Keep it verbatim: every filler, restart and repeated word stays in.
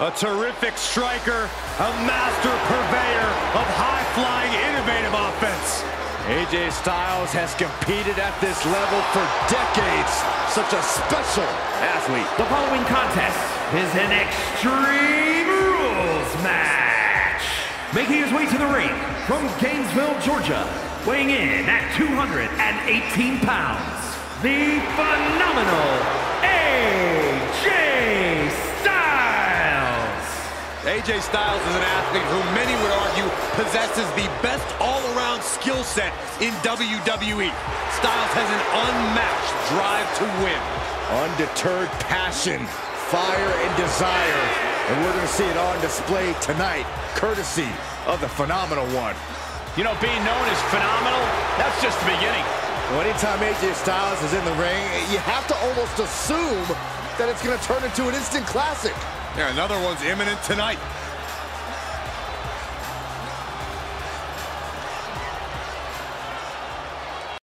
A terrific striker, a master purveyor of high-flying, innovative offense. A J Styles has competed at this level for decades. Such a special athlete. The following contest is an Extreme Rules match. Making his way to the ring from Gainesville, Georgia, weighing in at two hundred eighteen pounds, the phenomenal A J Styles. A J Styles is an athlete who many would argue possesses the best all-around skill set in W W E. Styles has an unmatched drive to win, undeterred passion, fire, and desire. And we're going to see it on display tonight, courtesy of the Phenomenal One. You know, being known as Phenomenal, that's just the beginning. Well, anytime A J Styles is in the ring, you have to almost assume that it's going to turn into an instant classic. Yeah, another one's imminent tonight.